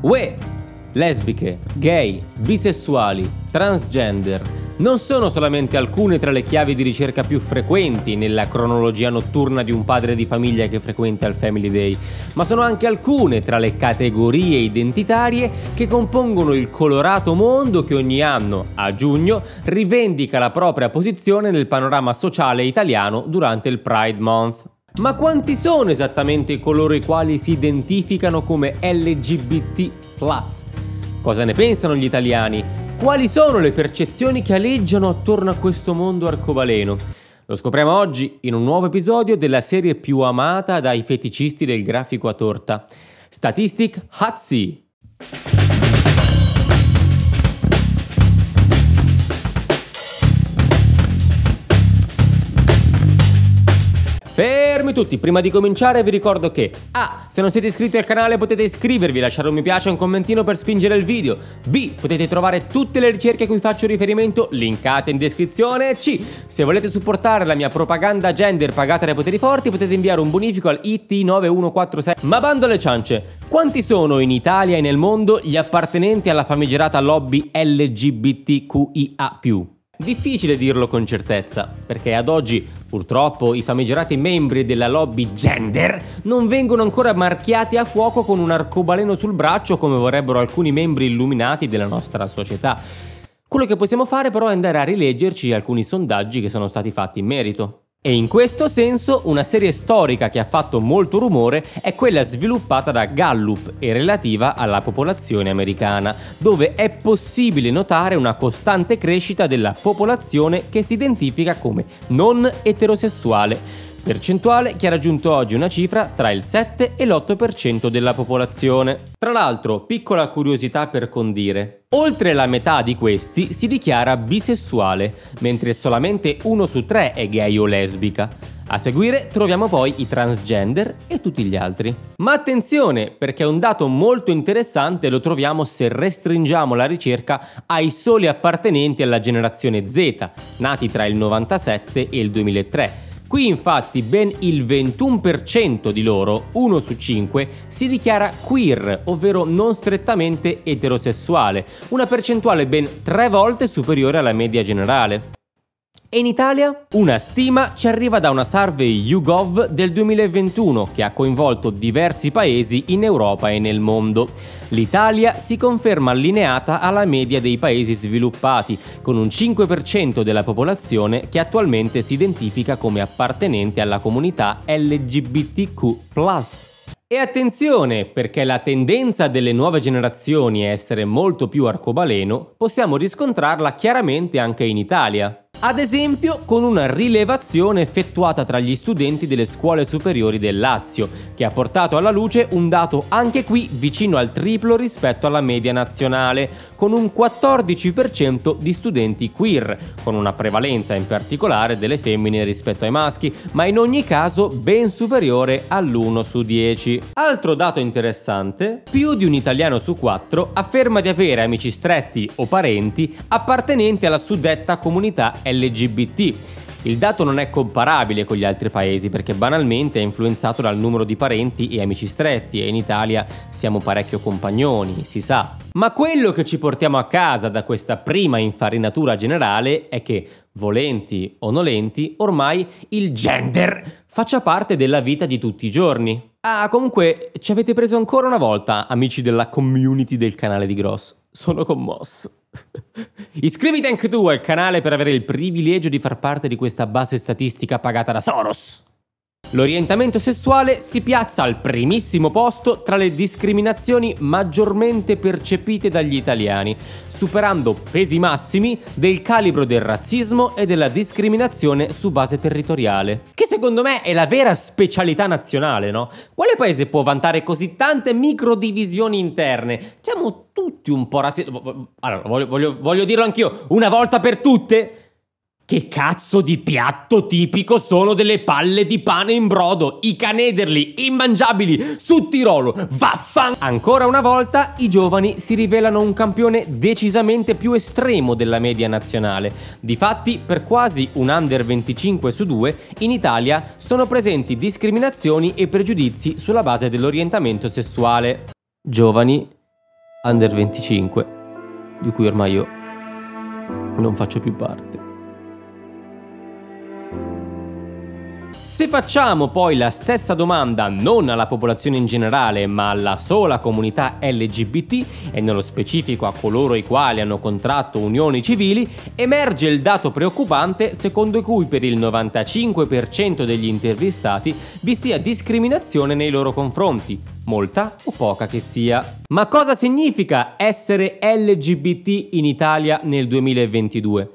UE, lesbiche, gay, bisessuali, transgender non sono solamente alcune tra le chiavi di ricerca più frequenti nella cronologia notturna di un padre di famiglia che frequenta il Family Day, ma sono anche alcune tra le categorie identitarie che compongono il colorato mondo che ogni anno, a giugno, rivendica la propria posizione nel panorama sociale italiano durante il Pride Month. Ma quanti sono esattamente coloro i quali si identificano come LGBT+? Cosa ne pensano gli italiani? Quali sono le percezioni che aleggiano attorno a questo mondo arcobaleno? Lo scopriamo oggi in un nuovo episodio della serie più amata dai feticisti del grafico a torta, Statistic Hutzee. Fermi tutti, prima di cominciare vi ricordo che A. Se non siete iscritti al canale potete iscrivervi, lasciare un mi piace e un commentino per spingere il video. B. Potete trovare tutte le ricerche a cui faccio riferimento linkate in descrizione. C. Se volete supportare la mia propaganda gender pagata dai poteri forti potete inviare un bonifico al IT9146. Ma bando alle ciance, quanti sono in Italia e nel mondo gli appartenenti alla famigerata lobby LGBTQIA+? Difficile dirlo con certezza, perché ad oggi purtroppo i famigerati membri della lobby gender non vengono ancora marchiati a fuoco con un arcobaleno sul braccio come vorrebbero alcuni membri illuminati della nostra società. Quello che possiamo fare però è andare a rileggerci alcuni sondaggi che sono stati fatti in merito. E in questo senso una serie storica che ha fatto molto rumore è quella sviluppata da Gallup e relativa alla popolazione americana, dove è possibile notare una costante crescita della popolazione che si identifica come non eterosessuale, percentuale che ha raggiunto oggi una cifra tra il 7 e l'8% della popolazione. Tra l'altro, piccola curiosità per condire. Oltre la metà di questi si dichiara bisessuale, mentre solamente 1 su 3 è gay o lesbica. A seguire troviamo poi i transgender e tutti gli altri. Ma attenzione, perché un dato molto interessante lo troviamo se restringiamo la ricerca ai soli appartenenti alla generazione Z, nati tra il 97 e il 2003. Qui infatti ben il 21% di loro, 1 su 5, si dichiara queer, ovvero non strettamente eterosessuale, una percentuale ben 3 volte superiore alla media generale. E in Italia? Una stima ci arriva da una survey YouGov del 2021 che ha coinvolto diversi paesi in Europa e nel mondo. L'Italia si conferma allineata alla media dei paesi sviluppati, con un 5% della popolazione che attualmente si identifica come appartenente alla comunità LGBTQ+. E attenzione, perché la tendenza delle nuove generazioni a essere molto più arcobaleno possiamo riscontrarla chiaramente anche in Italia. Ad esempio con una rilevazione effettuata tra gli studenti delle scuole superiori del Lazio, che ha portato alla luce un dato anche qui vicino al triplo rispetto alla media nazionale, con un 14% di studenti queer, con una prevalenza in particolare delle femmine rispetto ai maschi, ma in ogni caso ben superiore all'1 su 10. Altro dato interessante, più di un italiano su 4 afferma di avere amici stretti o parenti appartenenti alla suddetta comunità LGBT. Il dato non è comparabile con gli altri paesi perché banalmente è influenzato dal numero di parenti e amici stretti e in Italia siamo parecchio compagnoni, si sa. Ma quello che ci portiamo a casa da questa prima infarinatura generale è che, volenti o nolenti, ormai il gender faccia parte della vita di tutti i giorni. Ah, comunque ci avete preso ancora una volta, amici della community del canale di Gross. Sono commosso. Iscriviti anche tu al canale per avere il privilegio di far parte di questa base statistica pagata da Soros. L'orientamento sessuale si piazza al primissimo posto tra le discriminazioni maggiormente percepite dagli italiani, superando pesi massimi del calibro del razzismo e della discriminazione su base territoriale, che secondo me è la vera specialità nazionale, no? Quale paese può vantare così tante microdivisioni interne? Siamo tutti un po' razzisti. Allora, voglio dirlo anch'io, una volta per tutte. Che cazzo di piatto tipico sono delle palle di pane in brodo, i canederli, immangiabili, su Tirolo, vaffan... Ancora una volta i giovani si rivelano un campione decisamente più estremo della media nazionale. Difatti, per quasi un under 25 su 2, in Italia sono presenti discriminazioni e pregiudizi sulla base dell'orientamento sessuale. Giovani, Under 25, di cui ormai io non faccio più parte. Se facciamo poi la stessa domanda non alla popolazione in generale, ma alla sola comunità LGBT e nello specifico a coloro i quali hanno contratto unioni civili, emerge il dato preoccupante secondo cui per il 95% degli intervistati vi sia discriminazione nei loro confronti, molta o poca che sia. Ma cosa significa essere LGBT in Italia nel 2022?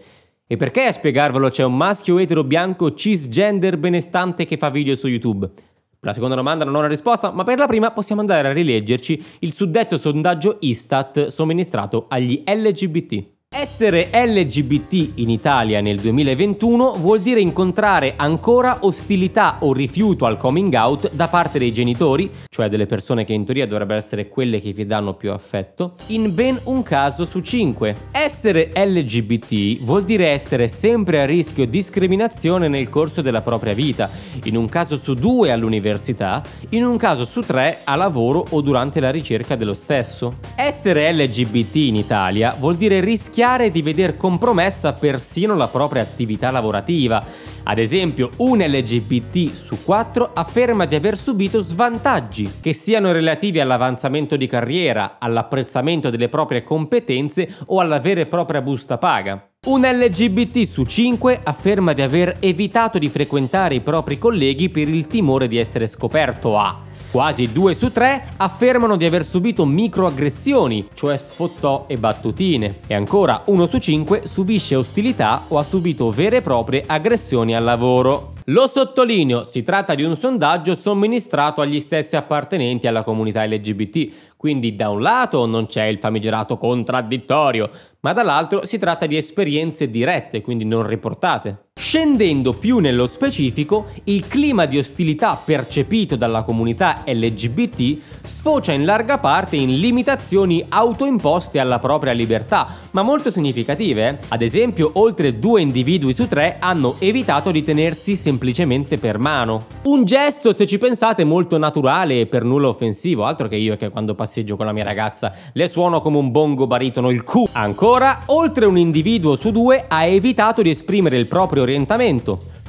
E perché, a spiegarvelo, c'è un maschio etero bianco cisgender benestante che fa video su YouTube? Per la seconda domanda non ho una risposta, ma per la prima possiamo andare a rileggerci il suddetto sondaggio ISTAT somministrato agli LGBT. Essere LGBT in Italia nel 2021 vuol dire incontrare ancora ostilità o rifiuto al coming out da parte dei genitori, cioè delle persone che in teoria dovrebbero essere quelle che vi danno più affetto, in ben un caso su 5. Essere LGBT vuol dire essere sempre a rischio discriminazione nel corso della propria vita, in un caso su 2 all'università, in un caso su 3 a lavoro o durante la ricerca dello stesso. Essere LGBT in Italia vuol dire rischiare di veder compromessa persino la propria attività lavorativa. Ad esempio, un LGBT su 4 afferma di aver subito svantaggi, che siano relativi all'avanzamento di carriera, all'apprezzamento delle proprie competenze o alla vera e propria busta paga. Un LGBT su 5 afferma di aver evitato di frequentare i propri colleghi per il timore di essere scoperto a. Quasi 2 su 3 affermano di aver subito microaggressioni, cioè sfottò e battutine. E ancora 1 su 5 subisce ostilità o ha subito vere e proprie aggressioni al lavoro. Lo sottolineo, si tratta di un sondaggio somministrato agli stessi appartenenti alla comunità LGBT, quindi da un lato non c'è il famigerato contraddittorio, ma dall'altro si tratta di esperienze dirette, quindi non riportate. Scendendo più nello specifico, il clima di ostilità percepito dalla comunità LGBT sfocia in larga parte in limitazioni autoimposte alla propria libertà, ma molto significative. Ad esempio, oltre 2 individui su 3 hanno evitato di tenersi semplicemente per mano. Un gesto, se ci pensate, molto naturale e per nulla offensivo, altro che io che quando passeggio con la mia ragazza le suono come un bongo baritono il cu. Ancora, oltre un individuo su 2 ha evitato di esprimere il proprio orientamento.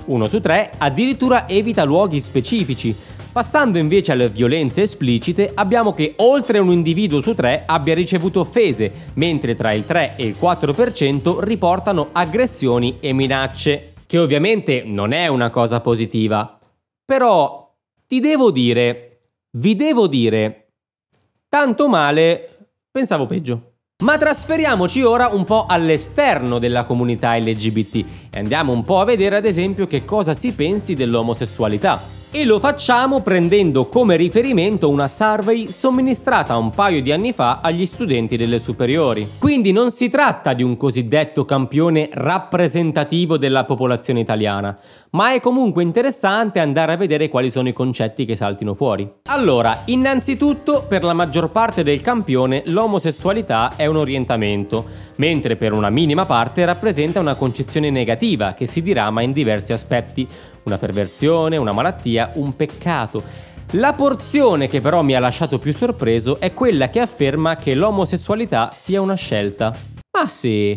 1 su 3 addirittura evita luoghi specifici. Passando invece alle violenze esplicite, abbiamo che oltre un individuo su 3 abbia ricevuto offese, mentre tra il 3 e il 4% riportano aggressioni e minacce. Che ovviamente non è una cosa positiva, però vi devo dire, tanto male, pensavo peggio. Ma trasferiamoci ora un po' all'esterno della comunità LGBT e andiamo un po' a vedere, ad esempio, che cosa si pensi dell'omosessualità. E lo facciamo prendendo come riferimento una survey somministrata un paio di anni fa agli studenti delle superiori. Quindi non si tratta di un cosiddetto campione rappresentativo della popolazione italiana, ma è comunque interessante andare a vedere quali sono i concetti che saltino fuori. Allora, innanzitutto, per la maggior parte del campione l'omosessualità è un orientamento, mentre per una minima parte rappresenta una concezione negativa che si dirama in diversi aspetti: una perversione, una malattia, un peccato. La porzione che però mi ha lasciato più sorpreso è quella che afferma che l'omosessualità sia una scelta. Ma sì,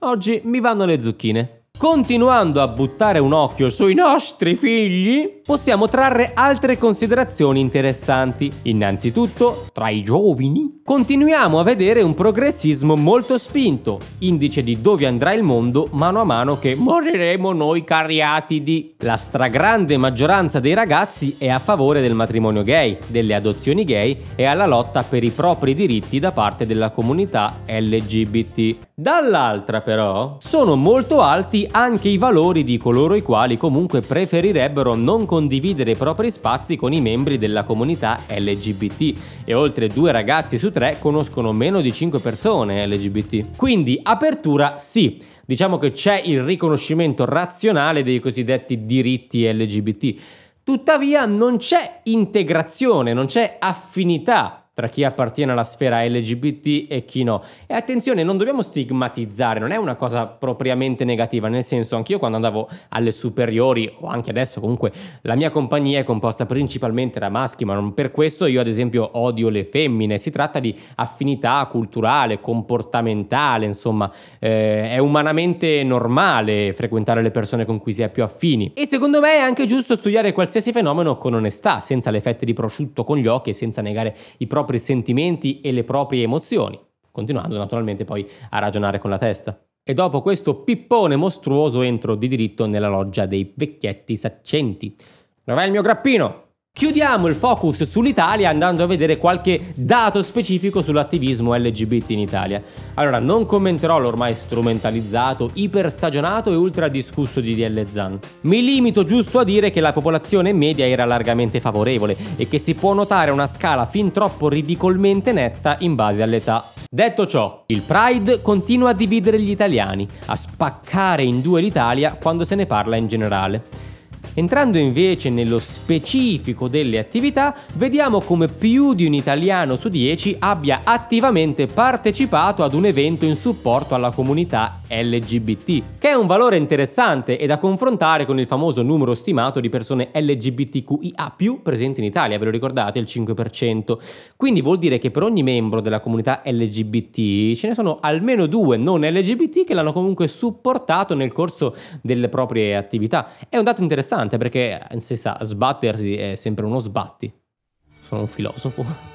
oggi mi vanno le zucchine. Continuando a buttare un occhio sui nostri figli, possiamo trarre altre considerazioni interessanti. Innanzitutto, tra i giovani, continuiamo a vedere un progressismo molto spinto, indice di dove andrà il mondo mano a mano che moriremo noi cariatidi. La stragrande maggioranza dei ragazzi è a favore del matrimonio gay, delle adozioni gay e alla lotta per i propri diritti da parte della comunità LGBT. Dall'altra, però, sono molto alti anche i valori di coloro i quali comunque preferirebbero non condividere i propri spazi con i membri della comunità LGBT, e oltre 2 ragazzi su 3 conoscono meno di 5 persone LGBT. Quindi apertura sì, diciamo che c'è il riconoscimento razionale dei cosiddetti diritti LGBT, tuttavia non c'è integrazione, non c'è affinità tra chi appartiene alla sfera LGBT e chi no. E attenzione, non dobbiamo stigmatizzare, non è una cosa propriamente negativa, nel senso, anch'io quando andavo alle superiori, o anche adesso comunque, la mia compagnia è composta principalmente da maschi, ma non per questo io ad esempio odio le femmine. Si tratta di affinità culturale, comportamentale, insomma, è umanamente normale frequentare le persone con cui si è più affini. E secondo me è anche giusto studiare qualsiasi fenomeno con onestà, senza le fette di prosciutto con gli occhi e senza negare i propri sentimenti e le proprie emozioni, continuando naturalmente poi a ragionare con la testa. E dopo questo pippone mostruoso entro di diritto nella loggia dei vecchietti saccenti. Dov'è il mio grappino? Chiudiamo il focus sull'Italia andando a vedere qualche dato specifico sull'attivismo LGBT in Italia. Allora, non commenterò l'ormai strumentalizzato, iperstagionato e ultra discusso di DL Zan. Mi limito giusto a dire che la popolazione media era largamente favorevole e che si può notare una scala fin troppo ridicolmente netta in base all'età. Detto ciò, il Pride continua a dividere gli italiani, a spaccare in due l'Italia quando se ne parla in generale. Entrando invece nello specifico delle attività, vediamo come più di un italiano su 10 abbia attivamente partecipato ad un evento in supporto alla comunità LGBT, che è un valore interessante e da confrontare con il famoso numero stimato di persone LGBTQIA+ presenti in Italia, ve lo ricordate, il 5%. Quindi vuol dire che per ogni membro della comunità LGBT ce ne sono almeno 2 non LGBT che l'hanno comunque supportato nel corso delle proprie attività. È un dato interessante, perché si sa, sbattersi è sempre uno sbatti. Sono un filosofo.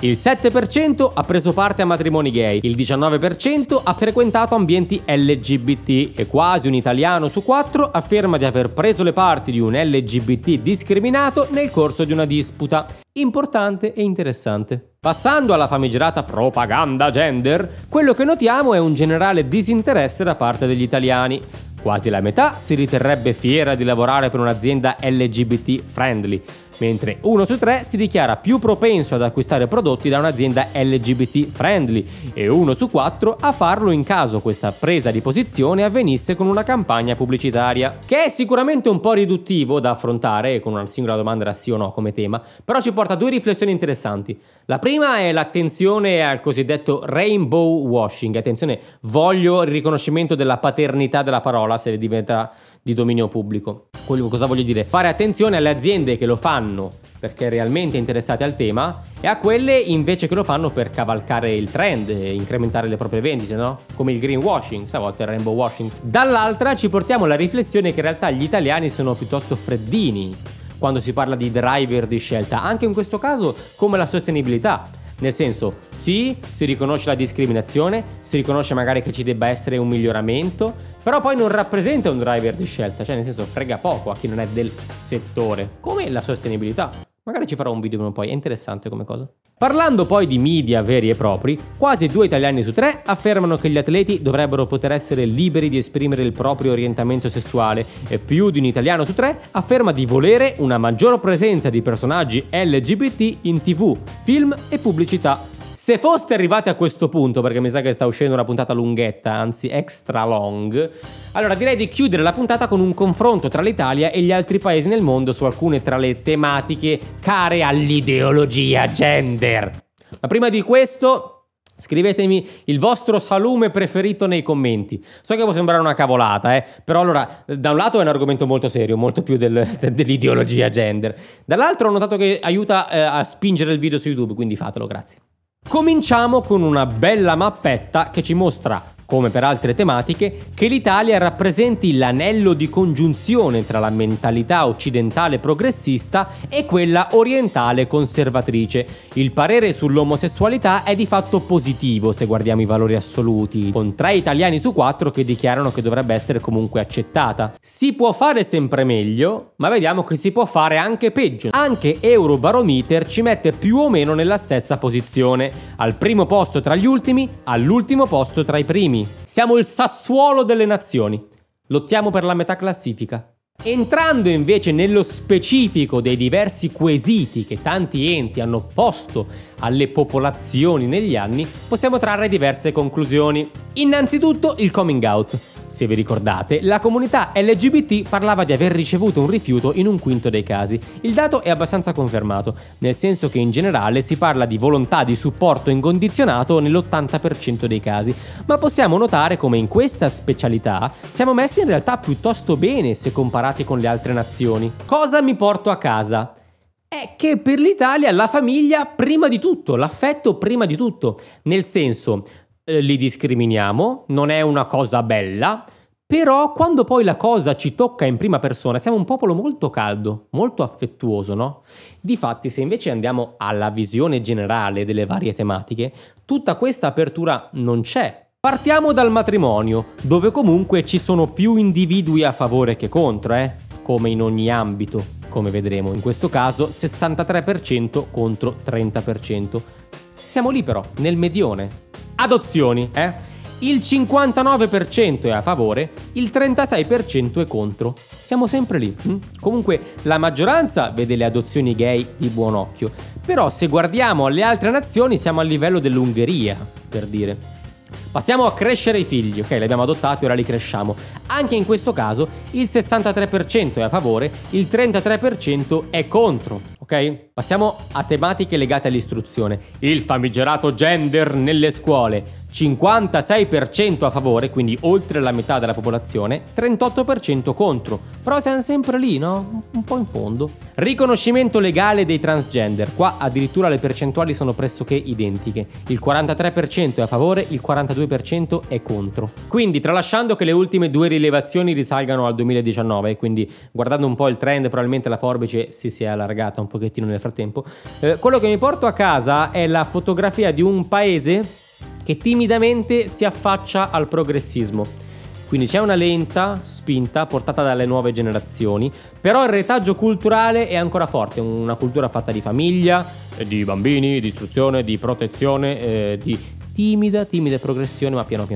Il 7% ha preso parte a matrimoni gay, il 19% ha frequentato ambienti LGBT e quasi un italiano su 4 afferma di aver preso le parti di un LGBT discriminato nel corso di una disputa. Importante e interessante. Passando alla famigerata propaganda gender, quello che notiamo è un generale disinteresse da parte degli italiani. Quasi la metà si riterrebbe fiera di lavorare per un'azienda LGBT friendly, mentre 1 su 3 si dichiara più propenso ad acquistare prodotti da un'azienda LGBT friendly e 1 su 4 a farlo in caso questa presa di posizione avvenisse con una campagna pubblicitaria, che è sicuramente un po' riduttivo da affrontare con una singola domanda da sì o no come tema, però ci porta a 2 riflessioni interessanti. La prima è l'attenzione al cosiddetto rainbow washing. Attenzione, voglio il riconoscimento della paternità della parola se diventa di dominio pubblico. Cosa voglio dire? Fare attenzione alle aziende che lo fanno perché realmente interessate al tema e a quelle invece che lo fanno per cavalcare il trend e incrementare le proprie vendite, no? Come il greenwashing, stavolta il rainbow washing. Dall'altra ci portiamo alla riflessione che in realtà gli italiani sono piuttosto freddini quando si parla di driver di scelta, anche in questo caso come la sostenibilità. Nel senso, sì, si riconosce la discriminazione, si riconosce magari che ci debba essere un miglioramento, però poi non rappresenta un driver di scelta, cioè nel senso frega poco a chi non è del settore, come la sostenibilità. Magari ci farò un video poi, è interessante come cosa. Parlando poi di media veri e propri, quasi 2 italiani su 3 affermano che gli atleti dovrebbero poter essere liberi di esprimere il proprio orientamento sessuale e più di 1 italiano su 3 afferma di volere una maggior presenza di personaggi LGBT in TV, film e pubblicità. Se foste arrivati a questo punto, perché mi sa che sta uscendo una puntata lunghetta, anzi extra long, allora direi di chiudere la puntata con un confronto tra l'Italia e gli altri paesi nel mondo su alcune tra le tematiche care all'ideologia gender. Ma prima di questo, scrivetemi il vostro salume preferito nei commenti. So che può sembrare una cavolata, però allora, da un lato è un argomento molto serio, molto più dell'ideologia gender. Dall'altro ho notato che aiuta a spingere il video su YouTube, quindi fatelo, grazie. Cominciamo con una bella mappetta che ci mostra, come per altre tematiche, che l'Italia rappresenti l'anello di congiunzione tra la mentalità occidentale progressista e quella orientale conservatrice. Il parere sull'omosessualità è di fatto positivo se guardiamo i valori assoluti, con 3 italiani su 4 che dichiarano che dovrebbe essere comunque accettata. Si può fare sempre meglio, ma vediamo che si può fare anche peggio. Anche Eurobarometer ci mette più o meno nella stessa posizione, al primo posto tra gli ultimi, all'ultimo posto tra i primi. Siamo il Sassuolo delle nazioni, lottiamo per la metà classifica. Entrando invece nello specifico dei diversi quesiti che tanti enti hanno posto alle popolazioni negli anni, possiamo trarre diverse conclusioni. Innanzitutto il coming out. Se vi ricordate, la comunità LGBT parlava di aver ricevuto un rifiuto in un quinto dei casi. Il dato è abbastanza confermato, nel senso che in generale si parla di volontà di supporto incondizionato nell'80% dei casi, ma possiamo notare come in questa specialità siamo messi in realtà piuttosto bene se comparati con le altre nazioni. Cosa mi porto a casa? È che per l'Italia la famiglia prima di tutto, l'affetto prima di tutto, nel senso li discriminiamo, non è una cosa bella, però quando poi la cosa ci tocca in prima persona siamo un popolo molto caldo, molto affettuoso, no? Difatti se invece andiamo alla visione generale delle varie tematiche, tutta questa apertura non c'è. Partiamo dal matrimonio, dove comunque ci sono più individui a favore che contro, come in ogni ambito. Come vedremo, in questo caso 63% contro 30%. Siamo lì però, nel medione. Adozioni, Il 59% è a favore, il 36% è contro. Siamo sempre lì. Comunque la maggioranza vede le adozioni gay di buon occhio, però se guardiamo alle altre nazioni siamo al livello dell'Ungheria, per dire. Passiamo a crescere i figli, ok, li abbiamo adottati, ora li cresciamo. Anche in questo caso il 63% è a favore, il 33% è contro, ok? Passiamo a tematiche legate all'istruzione. Il famigerato gender nelle scuole, 56% a favore, quindi oltre la metà della popolazione, 38% contro. Però siamo sempre lì, no? Un po' in fondo. Riconoscimento legale dei transgender. Qua addirittura le percentuali sono pressoché identiche. Il 43% è a favore, il 42% è contro. Quindi, tralasciando che le ultime due rilevazioni risalgano al 2019, quindi guardando un po' il trend, probabilmente la forbice si sia allargata un pochettino nel frattempo, quello che mi porto a casa è la fotografia di un paese che timidamente si affaccia al progressismo. Quindi c'è una lenta spinta portata dalle nuove generazioni, però il retaggio culturale è ancora forte, una cultura fatta di famiglia, di bambini, di istruzione, di protezione, di timida progressione, ma piano.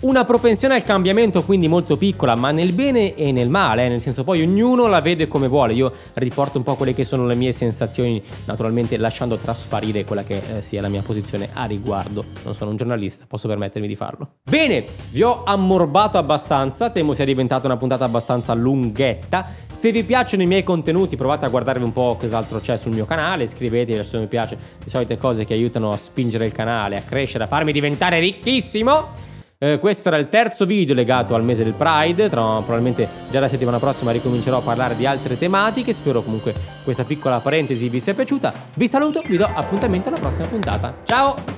Una propensione al cambiamento quindi molto piccola, ma nel bene e nel male, nel senso poi ognuno la vede come vuole. Io riporto un po' quelle che sono le mie sensazioni, naturalmente lasciando trasparire quella che sia la mia posizione a riguardo. Non sono un giornalista, posso permettermi di farlo. Bene, vi ho ammorbato abbastanza, temo sia diventata una puntata abbastanza lunghetta. Se vi piacciono i miei contenuti provate a guardarvi un po' cos'altro c'è sul mio canale, iscrivetevi, lasciate mi piace, le solite cose che aiutano a spingere il canale, a crescere, a farmi diventare ricchissimo. Questo era il terzo video legato al mese del Pride. Probabilmente già la settimana prossima ricomincerò a parlare di altre tematiche. Spero comunque questa piccola parentesi vi sia piaciuta. Vi saluto, vi do appuntamento alla prossima puntata. Ciao!